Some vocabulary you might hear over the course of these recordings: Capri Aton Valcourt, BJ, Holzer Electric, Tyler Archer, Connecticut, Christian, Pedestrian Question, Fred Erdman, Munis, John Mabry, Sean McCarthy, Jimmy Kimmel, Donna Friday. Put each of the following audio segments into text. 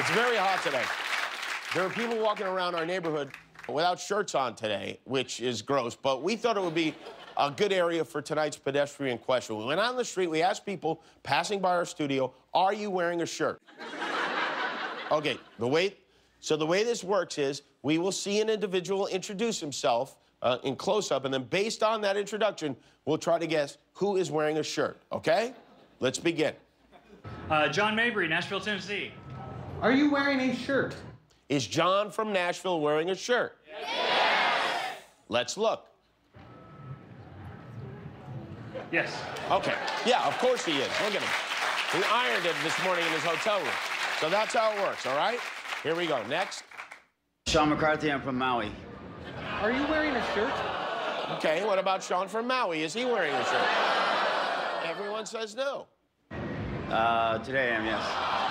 It's very hot today. There are people walking around our neighborhood without shirts on today, which is gross, but we thought it would be a good area for tonight's pedestrian question. We went out on the street, we asked people passing by our studio, are you wearing a shirt? Okay, so the way this works is we will see an individual introduce himself in close-up, and then based on that introduction, we'll try to guess who is wearing a shirt, okay? Let's begin. John Mabry, Nashville, Tennessee. Are you wearing a shirt? Is John from Nashville wearing a shirt? Yes! Let's look. Yes. Okay. Yeah, of course he is. Look at him. He ironed it this morning in his hotel room. So that's how it works, all right? Here we go. Next. Sean McCarthy, I'm from Maui. Are you wearing a shirt? Okay, what about Sean from Maui? Is he wearing a shirt? Everyone says no. Today I am, yes.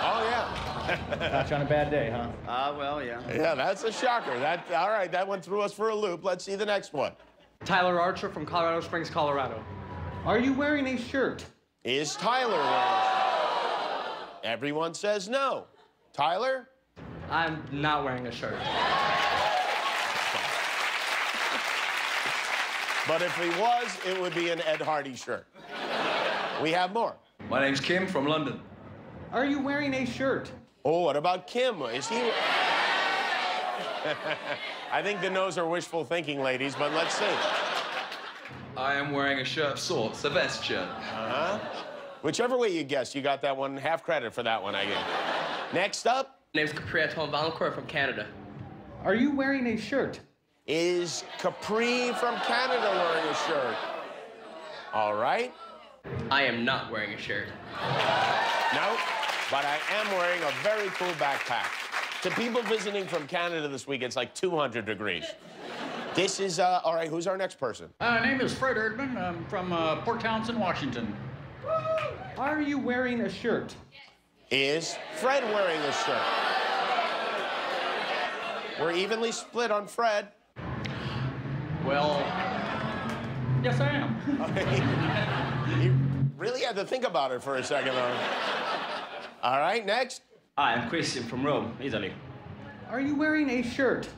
Oh, yeah. Not on a bad day, huh? Well, yeah. Yeah, that's a shocker. All right, that one threw us for a loop. Let's see the next one. Tyler Archer from Colorado Springs, Colorado. Are you wearing a shirt? Is Tyler wearing a shirt? Everyone says no. Tyler? I'm not wearing a shirt. But if he was, it would be an Ed Hardy shirt. We have more. My name's Kim from London. Are you wearing a shirt? Oh, what about Kim? Is he... I think the no's are wishful thinking, ladies, but let's see. I am wearing a shirt of sorts, a vest shirt. Uh-huh. Whichever way you guess, you got that one. Half credit for that one, I guess. Next up. My name's Capri Aton Valcourt from Canada. Are you wearing a shirt? Is Capri from Canada wearing a shirt? All right. I am not wearing a shirt. No, but I am wearing a very cool backpack. To people visiting from Canada this week, it's like 200 degrees. This is, all right, who's our next person? My name is Fred Erdman. I'm from Port Townsend, Washington. Are you wearing a shirt? Is Fred wearing a shirt? We're evenly split on Fred. Well, yes, I am. You really had to think about it for a second, though. All right, next. Hi, I'm Christian from Rome, Italy. Are you wearing a shirt?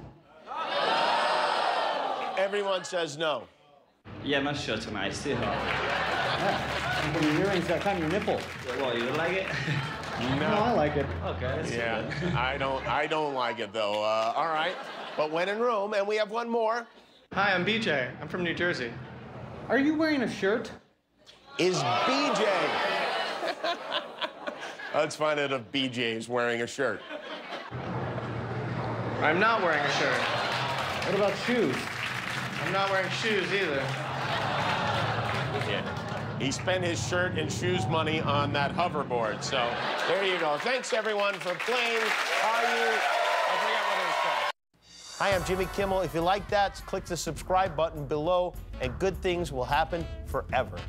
Everyone says no. Yeah, my shirt's on, I still have it. Your earrings got kind of your nipple. Well, you don't like it? No, I like it. Okay, that's yeah, I don't like it, though. All right, but when in Rome, and we have one more. Hi, I'm BJ. I'm from New Jersey. Are you wearing a shirt? Is BJ. Let's find out if BJ's wearing a shirt. I'm not wearing a shirt. What about shoes? I'm not wearing shoes either. Yeah. He spent his shirt and shoes money on that hoverboard, so there you go. Thanks, everyone, for playing. Hi, I'm Jimmy Kimmel. If you like that, click the subscribe button below, and good things will happen forever.